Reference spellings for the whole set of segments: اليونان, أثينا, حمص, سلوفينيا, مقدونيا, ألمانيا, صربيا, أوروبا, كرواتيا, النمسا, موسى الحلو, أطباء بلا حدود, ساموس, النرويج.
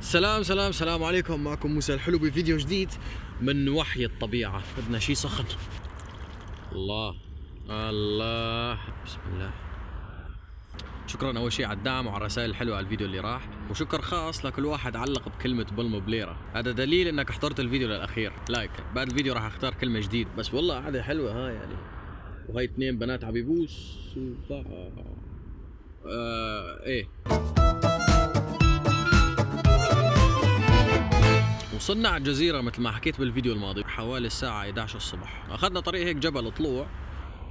سلام سلام سلام عليكم، معكم موسى الحلو بفيديو جديد من وحي الطبيعة. بدنا شيء سخن. الله الله، بسم الله. شكرا أول شيء على الدعم وعلى الرسائل الحلوة على الفيديو اللي راح، وشكر خاص لكل واحد علق بكلمة بالمبليرة. هذا دليل إنك حضرت الفيديو للأخير. لايك. بعد الفيديو راح أختار كلمة جديد. بس والله قعدة حلوة هاي يعني. وهي اثنين بنات عبيبوس ايه. وصلنا على الجزيرة مثل ما حكيت بالفيديو الماضي حوالي الساعة 11 الصبح. أخذنا طريق هيك جبل طلوع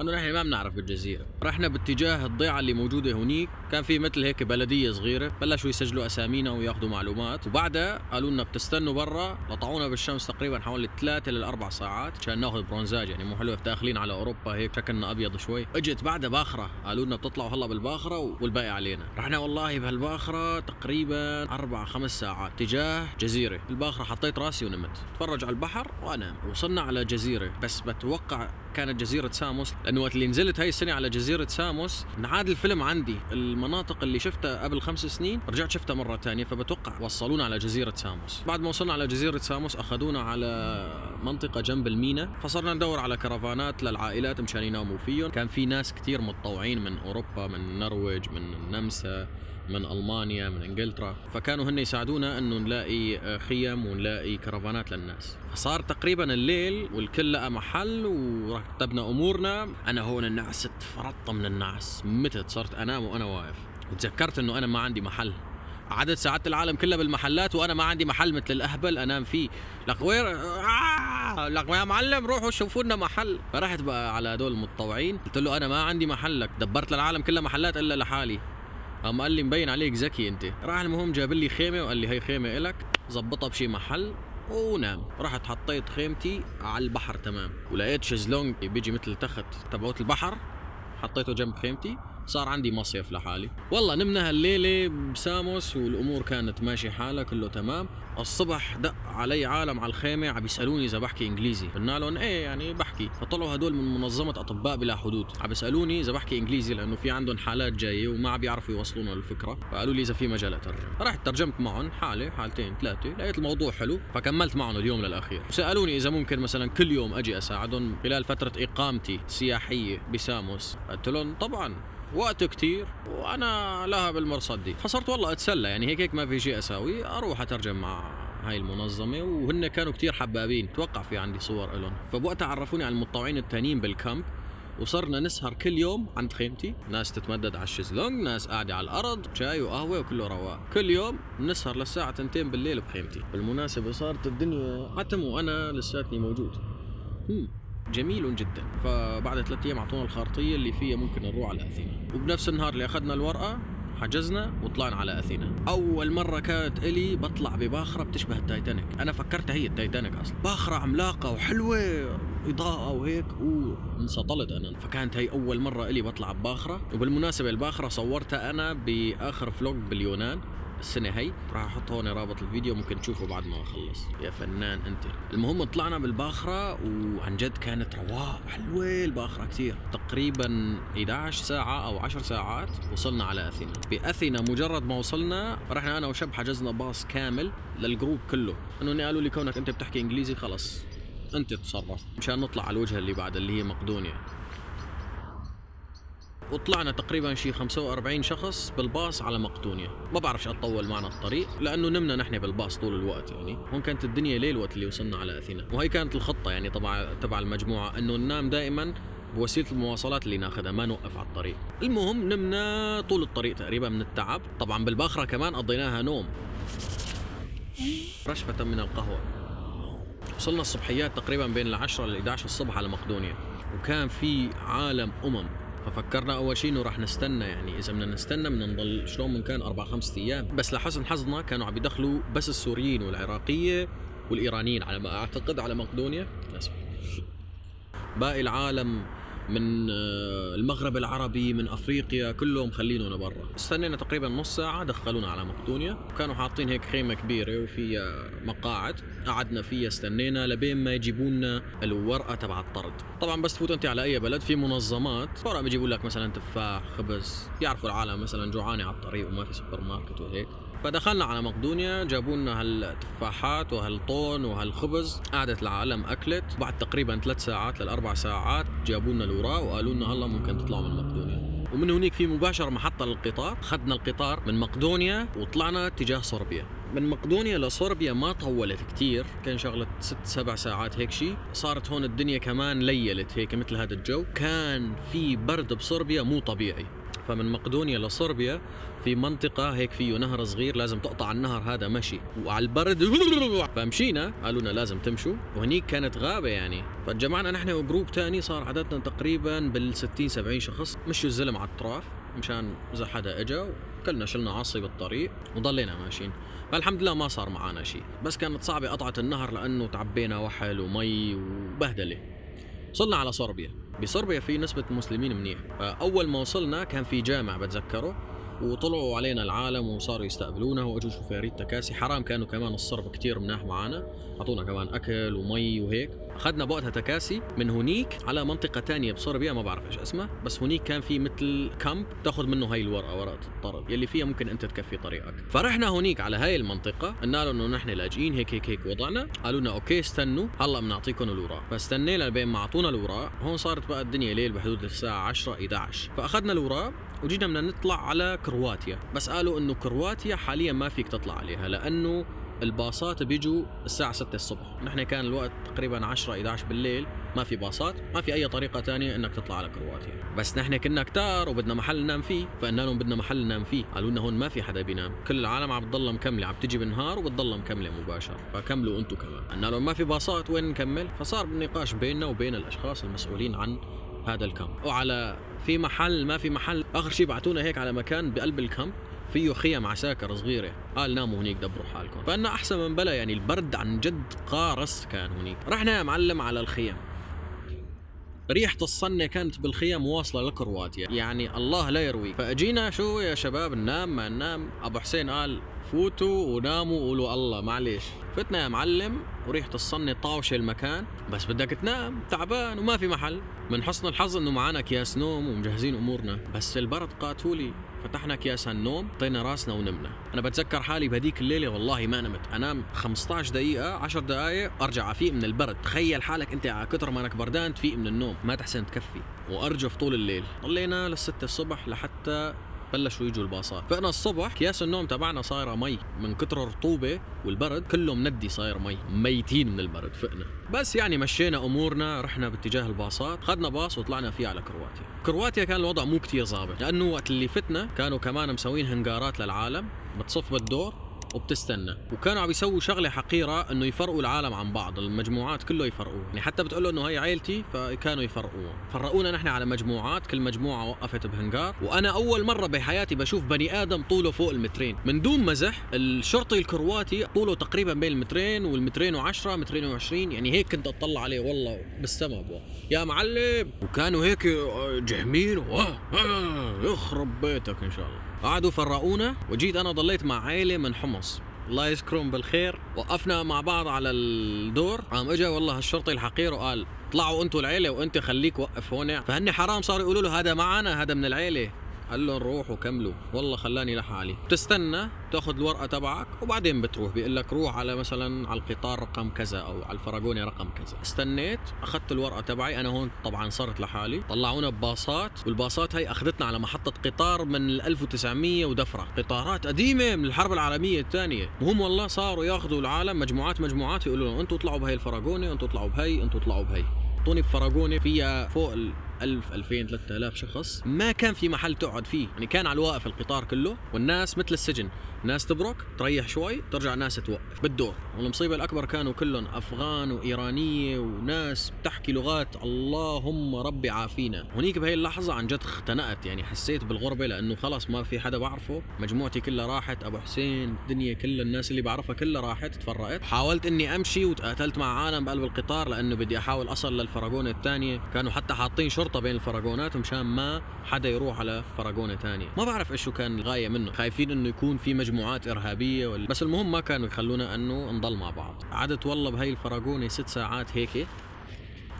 انه نحن ما بنعرف بالجزيرة، رحنا باتجاه الضيعة اللي موجودة هنيك، كان في مثل هيك بلدية صغيرة، بلشوا يسجلوا اسامينا وياخذوا معلومات، وبعدها قالوا لنا بتستنوا برا، لطعونا بالشمس تقريبا حوالي 3 ل 4 ساعات عشان ناخذ برونزاج، يعني مو حلو داخلين على اوروبا هيك شكلنا ابيض شوي، اجت بعدها باخرة، قالوا لنا بتطلعوا هلا بالباخرة والباقي علينا، رحنا والله بهالباخرة تقريبا 4 5 ساعات تجاه جزيرة، الباخرة حطيت راسي ونمت، اتفرج على البحر وانام، وصلنا على جزيرة، بس بتوقع كانت جزيرة ساموس، لأنه وقت اللي نزلت هاي السنة على جزيرة ساموس انعاد الفيلم عندي، المناطق اللي شفتها قبل 5 سنين رجعت شفتها مرة ثانية، فبتوقع وصلونا على جزيرة ساموس. بعد ما وصلنا على جزيرة ساموس أخذونا على منطقة جنب المينا، فصرنا ندور على كرفانات للعائلات مشان يناموا فيهم، كان في ناس كثير متطوعين من أوروبا، من النرويج، من النمسا، من ألمانيا، من إنجلترا، فكانوا هن يساعدونا إنه نلاقي خيم ونلاقي كرفانات للناس. فصار تقريبا الليل والكل لقى محل ورتبنا أمورنا. أنا هون نعست، فرطت من النعس، متت، صرت أنام وأنا واقف، وتذكرت إنه أنا ما عندي محل. عدد ساعات العالم كلها بالمحلات وأنا ما عندي محل مثل الأهبل أنام فيه. لك وين لك يا معلم، روحوا شوفوا لنا محل. فرحت بقى على هدول المتطوعين، قلت له أنا ما عندي محل، لك دبرت للعالم كلها محلات إلا لحالي. قام قال لي مبين عليك ذكي انت. راح المهم جاب لي خيمه وقال لي هي خيمه الك، ظبطها بشي محل ونام. رحت حطيت خيمتي على البحر تمام، ولقيت شزلونج بيجي مثل تخت تبعوت البحر، حطيته جنب خيمتي، صار عندي مصيف لحالي. والله نمنا هالليله بساموس والامور كانت ماشي حالها كله تمام. الصبح دق علي عالم على الخيمه عم يسالوني اذا بحكي انجليزي، قلنا لهم ايه يعني بحكي، فطلعوا هدول من منظمه اطباء بلا حدود عم يسالوني اذا بحكي انجليزي لانه في عندهم حالات جايه وما عم بيعرفوا يوصلونا الفكره، فقالوا لي اذا في مجال اترجم. رحت ترجمت معهم حاله حالتين ثلاثه، لقيت الموضوع حلو فكملت معهم اليوم للاخير. سالوني اذا ممكن مثلا كل يوم اجي اساعدهم خلال فتره اقامتي السياحيه بساموس، قلت لهم طبعا وقت كتير وانا لها بالمرصد دي، فصرت والله اتسلى يعني هيك ما في شيء اساوي، اروح اترجم مع هاي المنظمة، وهن كانوا كتير حبابين، توقع في عندي صور الهم. فبوقتها عرفوني على المتطوعين التانيين بالكامب، وصرنا نسهر كل يوم عند خيمتي، ناس تتمدد على الشيزلونج، ناس قاعدة على الأرض، شاي وقهوة وكله رواق. كل يوم نسهر للساعة 2 بالليل بخيمتي. بالمناسبة صارت الدنيا عتم وانا لساتني موجود. جميل جدا. فبعد 3 ايام اعطونا الخارطيه اللي فيها ممكن نروح على اثينا، وبنفس النهار اللي اخذنا الورقه حجزنا وطلعنا على اثينا. اول مره كانت الي بطلع بباخره بتشبه التايتانيك، انا فكرتها هي التايتانيك اصلا، باخره عملاقه وحلوه اضاءه وهيك، وانسطلت انا، فكانت هي اول مره الي بطلع بباخره. وبالمناسبه الباخره صورتها انا باخر فلوج باليونان السنة هي، راح احط هون رابط الفيديو ممكن تشوفه بعد ما اخلص. يا فنان انت. المهم طلعنا بالباخرة وعن جد كانت رواق، حلوة الباخرة كثير، تقريبا 11 ساعة او 10 ساعات وصلنا على اثينا. باثينا مجرد ما وصلنا رحنا انا وشب حجزنا باص كامل للجروب كله، انه قالوا لي كونك انت بتحكي انجليزي خلص انت تصرف، مشان نطلع على الوجهة اللي بعدها اللي هي مقدونيا. وطلعنا تقريبا شي 45 شخص بالباص على مقدونيا. ما بعرف شو اطول معنا الطريق لانه نمنا نحن بالباص طول الوقت يعني، هون كانت الدنيا ليل وقت اللي وصلنا على اثينا، وهي كانت الخطه يعني تبع المجموعه انه ننام دائما بوسيله المواصلات اللي ناخذها، ما نوقف على الطريق. المهم نمنا طول الطريق تقريبا من التعب، طبعا بالباخره كمان قضيناها نوم. رشفه من القهوه. وصلنا الصبحيات تقريبا بين 10 ل 11 الصبح على مقدونيا، وكان في عالم ففكرنا اول شيء انه راح نستنى، يعني اذا بدنا نستنى بدنا نضل شلون من كان 4 5 ايام، بس لحسن حظنا كانوا عم يدخلوا بس السوريين والعراقيه والايرانيين على ما اعتقد على مقدونيا، اسف. باقي العالم من المغرب العربي، من افريقيا، كلهم خلينونا برا. استنينا تقريبا نص ساعه، دخلونا على مقدونيا، وكانوا حاطين هيك خيمه كبيره وفيها مقاعد، قعدنا فيها استنينا لبين ما يجيبوا لنا الورقه تبع الطرد. طبعا بس تفوت انت على اي بلد في منظمات ورق بيجيبوا لك مثلا تفاح، خبز، يعرفوا العالم مثلا جوعانه على الطريق وما في سوبر ماركت وهيك. فدخلنا على مقدونيا، جابوا لنا هالتفاحات وهالطون وهالخبز، قعدت العالم اكلت. بعد تقريبا 3 ساعات ل4 ساعات جابوا لنا الوراق وقالوا لنا هلا ممكن تطلعوا من مقدونيا، ومن هنيك في مباشر محطه للقطار، اخذنا القطار من مقدونيا وطلعنا اتجاه صربيا. من مقدونيا لصربيا ما طولت كثير، كان شغله 6 7 ساعات هيك شيء. صارت هون الدنيا كمان ليلت هيك مثل هذا الجو، كان في برد بصربيا مو طبيعي. فمن مقدونيا لصربيا في منطقة هيك فيه نهر صغير، لازم تقطع النهر هذا مشي، وعلى البرد فمشينا، قالوا لنا لازم تمشوا، وهنيك كانت غابة يعني. فاتجمعنا نحن وجروب ثاني، صار عددنا تقريبا بال60 70 شخص، مشوا الزلم على الطراف مشان إذا حدا إجا، وكلنا شلنا عصي بالطريق وضلينا ماشيين. فالحمد لله ما صار معنا شيء، بس كانت صعبة قطعة النهر لأنه تعبينا وحل ومي وبهدلة. وصلنا على صربيا. بصربيا في نسبة مسلمين منيح، أول ما وصلنا كان في جامع بتذكره، وطلعوا علينا العالم وصاروا يستقبلونا واجوا شوفيريت تكاسي، حرام كانوا كمان الصرب كثير مناح معانا، اعطونا كمان اكل ومي وهيك. اخذنا بوقتها تكاسي من هنيك على منطقة ثانية بصربيا ما بعرف ايش اسمها، بس هنيك كان في مثل كامب تاخذ منه هاي الورقة، ورقة الطرد يلي فيها ممكن انت تكفي طريقك. فرحنا هنيك على هاي المنطقة، قلنا لهم انه نحن لاجئين هيك هيك هيك وضعنا، قالوا لنا اوكي استنوا هلا بنعطيكم الاوراق. فاستنينا لبين ما اعطونا الاوراق، هون صارت بقى الدنيا ليل بحدود الساعة 10 11. فاخذنا الاوراق وجينا بدنا نطلع على كرواتيا، بس قالوا انه كرواتيا حاليا ما فيك تطلع عليها لانه الباصات بيجوا الساعة 6 الصبح، نحن كان الوقت تقريبا 10 11 بالليل، ما في باصات، ما في أي طريقة ثانية إنك تطلع على كرواتيا، بس نحن كنا كتار وبدنا محل ننام فيه، فقلنا لهم بدنا محل ننام فيه، قالوا لنا هون ما في حدا بينام، كل العالم عم بتضلها مكملة، عم بتجي بالنهار وبتضلها مكملة مباشر، فكملوا أنتم كمان، قلنا لهم ما في باصات وين نكمل؟ فصار بالنقاش بيننا وبين الأشخاص المسؤولين عن هذا الكامب، وعلى في محل ما في محل، آخر شيء بعتونا هيك على مكان بقلب الكامب فيه خيم عساكر صغيرة، قال ناموا هنيك دبروا حالكم. فأنا أحسن من بلا يعني، البرد عن جد قارس كان هنيك. رحنا يا معلم على الخيم، ريحة الصنة كانت بالخيام واصلة لكرواتيا، يعني الله لا يرويك. فأجينا شو يا شباب ننام ما ننام، أبو حسين قال فوتوا وناموا وقولوا الله معليش. فتنا يا معلم وريحة الصنة طاوشة المكان، بس بدك تنام تعبان وما في محل. من حسن الحظ إنه معانا أكياس نوم ومجهزين أمورنا، بس البرد قاتولي، فتحنا أكياس النوم، طينا راسنا ونمنا. أنا بتذكر حالي بهديك الليلة والله ما نمت، أنام 15 دقيقة 10 دقايق أرجع أفيق من البرد، تخيل حالك أنت على كتر ما أنك بردان تفيق من النوم، ما تحسن تكفي، وأرجف طول الليل، ضلينا للستة الصبح لحتى بلشوا يجوا الباصات. فقنا الصبح اكياس النوم تبعنا صايره مي من كتر الرطوبه والبرد، كله مندي صاير مي، ميتين من البرد. فقنا بس يعني مشينا امورنا، رحنا باتجاه الباصات، اخذنا باص وطلعنا فيه على كرواتيا. كرواتيا كان الوضع مو كثير ظابط، لانه وقت اللي فتنا كانوا كمان مسوين هنجارات للعالم، بتصف بالدور وبتستنى، وكانوا عم يسووا شغله حقيره انه يفرقوا العالم عن بعض، المجموعات كله يفرقوها، يعني حتى بتقول له انه هي عائلتي فكانوا يفرقوها، فرقونا نحن على مجموعات، كل مجموعه وقفت بهنجار، وانا اول مره بحياتي بشوف بني ادم طوله فوق المترين، من دون مزح، الشرطي الكرواتي طوله تقريبا بين المترين والمترين و10 مترين و20، يعني هيك كنت اطلع عليه والله بالسما يا معلم، وكانوا هيك جهمين يخرب بيتك ان شاء الله. قعدوا فرقونا، وجيت انا ضليت مع عائله من حمص، الله يذكرهم بالخير، وقفنا مع بعض على الدور، قام اجى والله الشرطي الحقير وقال اطلعوا انتوا العيله وانت خليك وقف هون، فهن حرام صاروا يقولوا له هذا معنا هذا من العيله، قال لهم روحوا كملوا، والله خلاني لحالي، بتستنى تاخذ الورقه تبعك وبعدين بتروح، بيقول لك روح على مثلا على القطار رقم كذا او على الفرغونة رقم كذا، استنيت اخذت الورقه تبعي، انا هون طبعا صرت لحالي، طلعونا بباصات، والباصات هي اخذتنا على محطه قطار من 1900 ودفره، قطارات قديمه من الحرب العالميه الثانيه، وهم والله صاروا ياخذوا العالم مجموعات مجموعات، يقولوا لهم انتم اطلعوا بهي الفرغونة، انتم اطلعوا بهي، انتم اطلعوا بهي، اعطوني بفرغونة فيها فوق 1000 2000 3000 شخص، ما كان في محل تقعد فيه، يعني كان على الواقف القطار كله، والناس مثل السجن، ناس تبرك تريح شوي ترجع ناس توقف بالدور، والمصيبة الأكبر كانوا كلهم أفغان وإيرانية وناس بتحكي لغات اللهم ربي عافينا. هنيك بهي اللحظة عن جد اختنقت، يعني حسيت بالغربة لأنه خلص ما في حدا بعرفه، مجموعتي كلها راحت، أبو حسين الدنيا كلها الناس اللي بعرفها كلها راحت تفرقت، حاولت إني أمشي وتقاتلت مع عالم بقلب القطار لأنه بدي أحاول أصل للفرغونة الثانية، كانوا حتى حاطين شرطة مربوطه بين الفرعونات مشان ما حدا يروح على فرعونه ثانيه، ما بعرف ايش كان الغايه منه، خايفين انه يكون في مجموعات ارهابيه ولا، بس المهم ما كانوا يخلونا انه نضل مع بعض. قعدت والله بهي الفرعونه 6 ساعات هيك،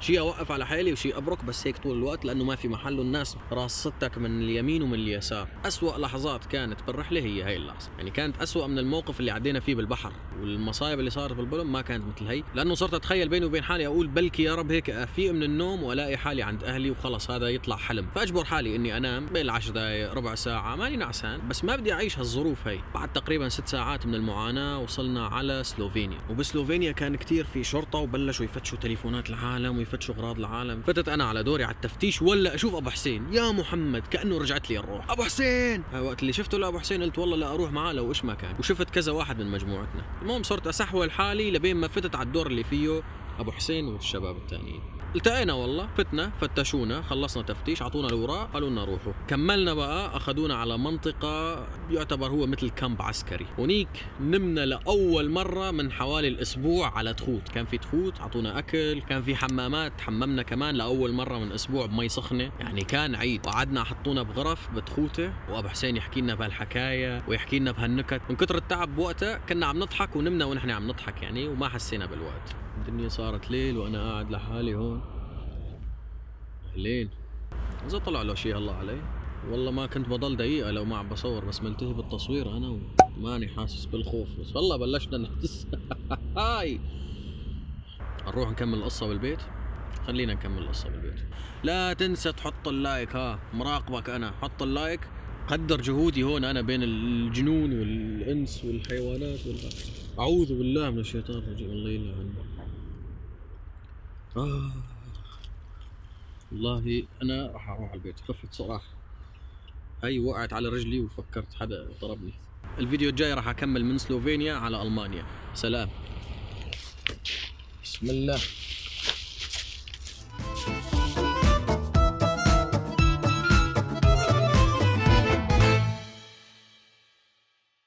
شيء اوقف على حالي وشيء ابرك، بس هيك طول الوقت لانه ما في محل والناس راصتك من اليمين ومن اليسار. أسوأ لحظات كانت بالرحله هي هي اللحظه، يعني كانت أسوأ من الموقف اللي عدينا فيه بالبحر، والمصايب اللي صارت بالبلد ما كانت مثل هي، لانه صرت اتخيل بيني وبين حالي اقول بلكي يا رب هيك افيق من النوم والاقي حالي عند اهلي وخلص هذا يطلع حلم، فاجبر حالي اني انام بين 10 دقائق ربع ساعه، ماني نعسان بس ما بدي اعيش هالظروف هي. بعد تقريبا 6 ساعات من المعاناه وصلنا على سلوفينيا، وبسلوفينيا كان كثير في شرطه وبلشوا يفتشوا تليفونات العالم فتشوا اغراض العالم. فتت انا على دوري على التفتيش ولا اشوف ابو حسين، يا محمد كانه رجعت لي الروح، ابو حسين وقت اللي شفته لابو حسين قلت والله لا اروح معاه لو ايش ما كان، وشفت كذا واحد من مجموعتنا. المهم صرت اسحول حالي لبين ما فتت على الدور اللي فيه ابو حسين والشباب الثانيين، التقينا والله، فتنا فتشونا، خلصنا تفتيش، عطونا الاوراق قالوا لنا روحوا، كملنا بقى اخذونا على منطقه يعتبر هو مثل كامب عسكري، هونيك نمنا لاول مره من حوالي الاسبوع على تخوت، كان في تخوت، عطونا اكل، كان في حمامات، حممنا كمان لاول مره من اسبوع بمي سخنه، يعني كان عيد. وقعدنا حطونا بغرف بتخوته وابو حسين يحكي لنا بهالحكايه ويحكي لنا بهالنكت، من كثر التعب بوقتها كنا عم نضحك ونمنا ونحن عم نضحك يعني، وما حسينا بالوقت. الدنيا صارت ليل وانا قاعد لحالي هون، لين اذا طلع له شيء الله علي، والله ما كنت بضل دقيقه لو ما عم بصور، بس ملتهي بالتصوير انا وماني حاسس بالخوف، بس والله بلشنا نحس. هاي نروح نكمل القصه بالبيت، خلينا نكمل القصه بالبيت. لا تنسى تحط اللايك، ها مراقبك انا، حط اللايك، قدر جهودي هون انا بين الجنون والانس والحيوانات اعوذ بالله من الشيطان الرجيم، الله يلعن. والله انا راح اروح على البيت، خفت صراحه، هي وقعت على رجلي وفكرت حدا ضربني. الفيديو الجاي راح اكمل من سلوفينيا على المانيا. سلام. بسم الله.